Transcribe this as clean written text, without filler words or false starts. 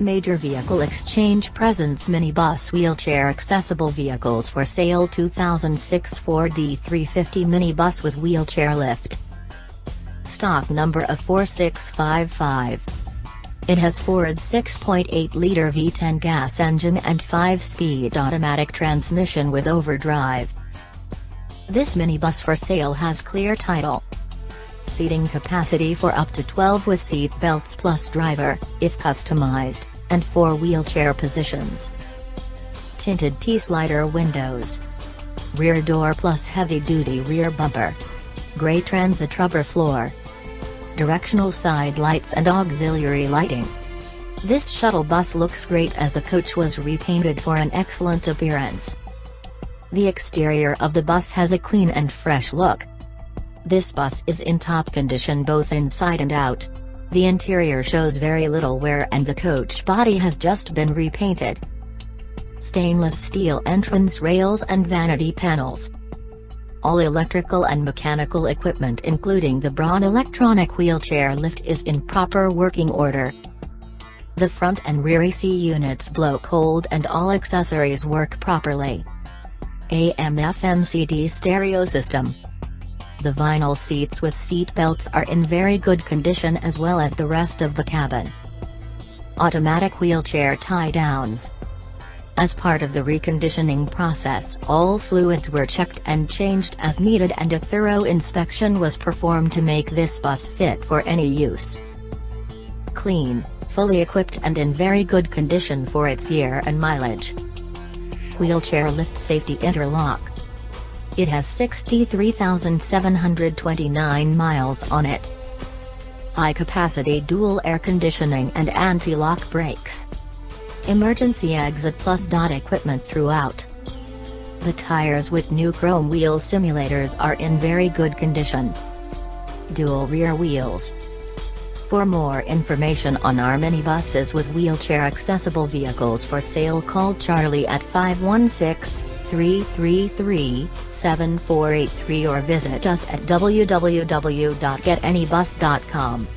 Major Vehicle Exchange presents minibus wheelchair accessible vehicles for sale. 2006 Ford E350 minibus with wheelchair lift. Stock number of 4655. It has Ford's 6.8-liter V10 gas engine and 5-speed automatic transmission with overdrive. This minibus for sale has clear title. Seating capacity for up to 12 with seat belts plus driver, if customized, and 4 wheelchair positions. Tinted T-slider windows. Rear door plus heavy-duty rear bumper. Gray transit rubber floor. Directional side lights and auxiliary lighting. This shuttle bus looks great as the coach was repainted for an excellent appearance. The exterior of the bus has a clean and fresh look. This bus is in top condition both inside and out. The interior shows very little wear and the coach body has just been repainted. Stainless steel entrance rails and vanity panels. All electrical and mechanical equipment including the Braun electronic wheelchair lift is in proper working order. The front and rear AC units blow cold and all accessories work properly. AM/FM/CD stereo system. The vinyl seats with seat belts are in very good condition as well as the rest of the cabin. Automatic wheelchair tie-downs. As part of the reconditioning process, all fluids were checked and changed as needed and a thorough inspection was performed to make this bus fit for any use. Clean, fully equipped and in very good condition for its year and mileage. Wheelchair lift safety interlock. It has 63,729 miles on it. High-capacity dual air conditioning and anti-lock brakes. Emergency exit plus dot equipment throughout. The tires with new chrome wheel simulators are in very good condition. Dual rear wheels. For more information on our minibuses with wheelchair accessible vehicles for sale, call Charlie at 516-333-7483 or visit us at www.getanybus.com.